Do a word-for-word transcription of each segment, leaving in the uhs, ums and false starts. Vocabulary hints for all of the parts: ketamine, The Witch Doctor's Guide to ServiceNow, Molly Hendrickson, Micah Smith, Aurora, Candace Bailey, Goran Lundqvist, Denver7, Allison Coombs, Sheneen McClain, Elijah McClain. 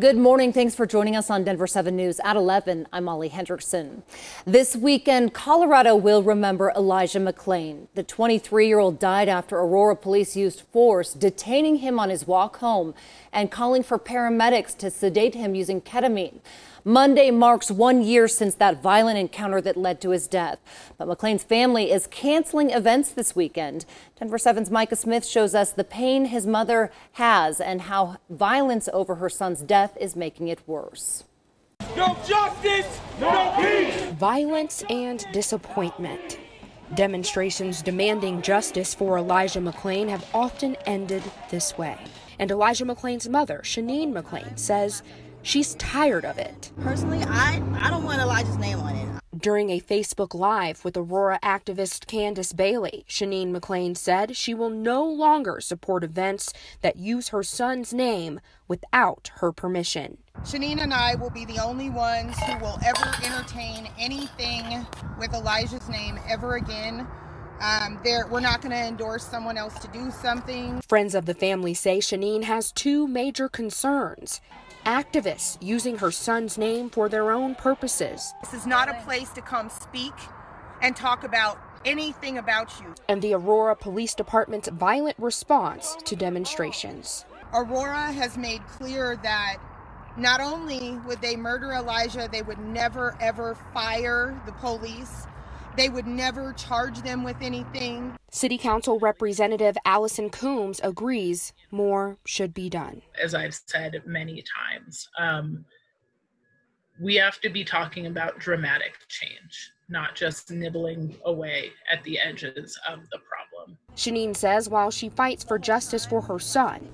Good morning. Thanks for joining us on Denver seven News at eleven. I'm Molly Hendrickson. This weekend, Colorado will remember Elijah McClain. The twenty-three-year-old died after Aurora police used force, detaining him on his walk home and calling for paramedics to sedate him using ketamine. Monday marks one year since that violent encounter that led to his death. But McClain's family is canceling events this weekend. Denver seven's Micah Smith shows us the pain his mother has and how violence over her son's death is making it worse. No justice, no peace. Violence and disappointment. Demonstrations demanding justice for Elijah McClain have often ended this way. And Elijah McClain's mother, Sheneen McClain, says she's tired of it. Personally, I, I don't want Elijah's name on it. During a Facebook Live with Aurora activist Candace Bailey, Sheneen McClain said she will no longer support events that use her son's name without her permission. Sheneen and I will be the only ones who will ever entertain anything with Elijah's name ever again. Um, there, we're not going to endorse someone else to do something. Friends of the family say Sheneen has two major concerns. Activists using her son's name for their own purposes. This is not a place to come speak and talk about anything about you. And the Aurora Police Department's violent response to demonstrations. Aurora has made clear that not only would they murder Elijah, they would never ever fire the police. They would never charge them with anything. City Council Representative Allison Coombs agrees more should be done. As I've said many times, um, we have to be talking about dramatic change, not just nibbling away at the edges of the problem. Sheneen says while she fights for justice for her son,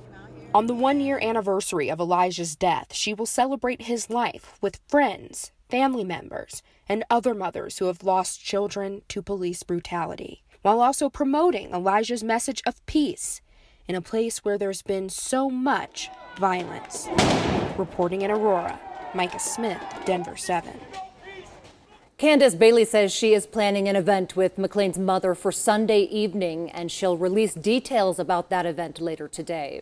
on the one-year anniversary of Elijah's death, she will celebrate his life with friends, family members, and other mothers who have lost children to police brutality, while also promoting Elijah's message of peace in a place where there's been so much violence. Reporting in Aurora, Micah Smith, Denver seven. Candace Bailey says she is planning an event with McClain's mother for Sunday evening, and she'll release details about that event later today.